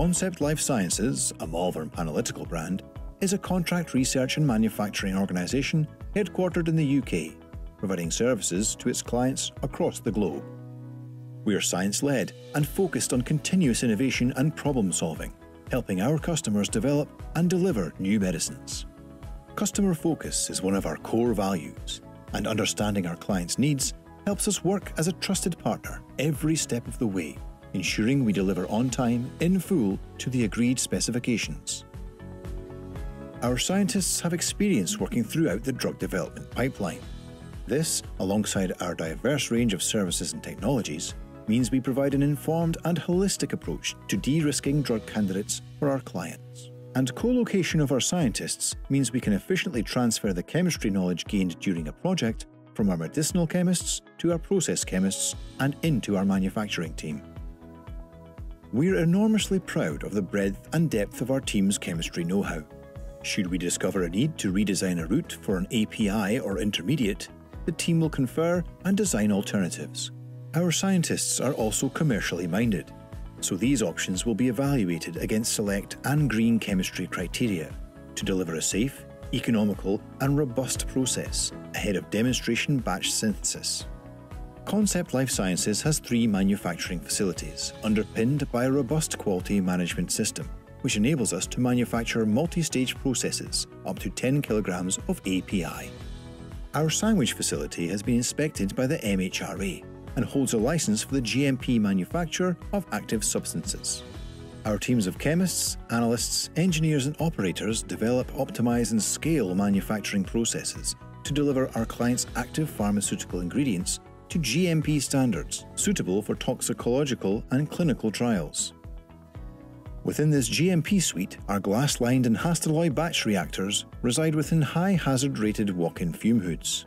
Concept Life Sciences, a Malvern Panalytical brand, is a contract research and manufacturing organisation headquartered in the UK, providing services to its clients across the globe. We are science-led and focused on continuous innovation and problem-solving, helping our customers develop and deliver new medicines. Customer focus is one of our core values, and understanding our clients' needs helps us work as a trusted partner every step of the way, ensuring we deliver on time, in full, to the agreed specifications. Our scientists have experience working throughout the drug development pipeline. This, alongside our diverse range of services and technologies, means we provide an informed and holistic approach to de-risking drug candidates for our clients. And co-location of our scientists means we can efficiently transfer the chemistry knowledge gained during a project from our medicinal chemists to our process chemists and into our manufacturing team. We're enormously proud of the breadth and depth of our team's chemistry know-how. Should we discover a need to redesign a route for an API or intermediate, the team will confer and design alternatives. Our scientists are also commercially minded, so these options will be evaluated against select and green chemistry criteria to deliver a safe, economical and robust process ahead of demonstration batch synthesis. Concept Life Sciences has 3 manufacturing facilities underpinned by a robust quality management system, which enables us to manufacture multi-stage processes up to 10 kilograms of API. Our Sandwich facility has been inspected by the MHRA and holds a license for the GMP manufacture of active substances. Our teams of chemists, analysts, engineers and operators develop, optimize and scale manufacturing processes to deliver our clients' active pharmaceutical ingredients to GMP standards suitable for toxicological and clinical trials. Within this GMP suite, our glass-lined and Hastelloy batch reactors reside within high-hazard-rated walk-in fume hoods.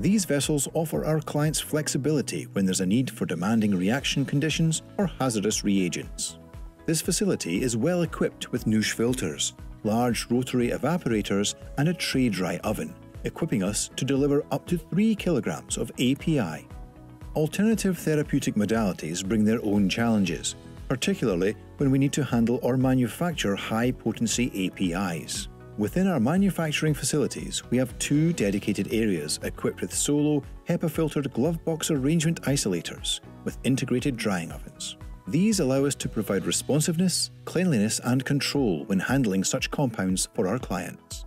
These vessels offer our clients flexibility when there's a need for demanding reaction conditions or hazardous reagents. This facility is well equipped with Noosh filters, large rotary evaporators and a tray dry oven, equipping us to deliver up to 3 kilograms of API. Alternative therapeutic modalities bring their own challenges, particularly when we need to handle or manufacture high-potency APIs. Within our manufacturing facilities, we have 2 dedicated areas equipped with solo, HEPA-filtered glove box arrangement isolators with integrated drying ovens. These allow us to provide responsiveness, cleanliness and control when handling such compounds for our clients.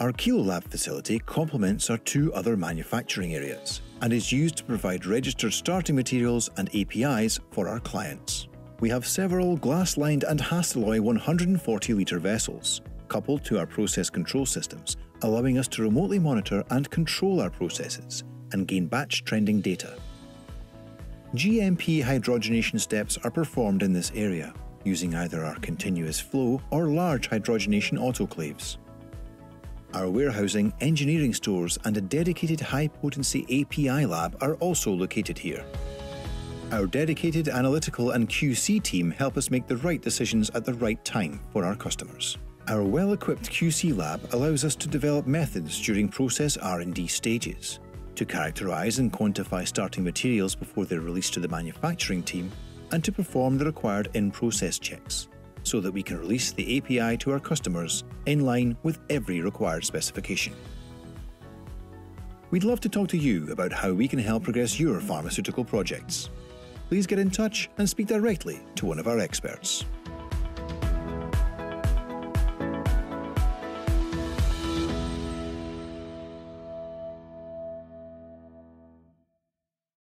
Our KiloLab facility complements our 2 other manufacturing areas and is used to provide registered starting materials and APIs for our clients. We have several glass-lined and Hastelloy 140-litre vessels coupled to our process control systems, allowing us to remotely monitor and control our processes and gain batch trending data. GMP hydrogenation steps are performed in this area using either our continuous flow or large hydrogenation autoclaves. Our warehousing, engineering stores and a dedicated high-potency API lab are also located here. Our dedicated analytical and QC team help us make the right decisions at the right time for our customers. Our well-equipped QC lab allows us to develop methods during process R&D stages, to characterize and quantify starting materials before they're released to the manufacturing team, and to perform the required in-process checks, so that we can release the API to our customers in line with every required specification. We'd love to talk to you about how we can help progress your pharmaceutical projects. Please get in touch and speak directly to one of our experts.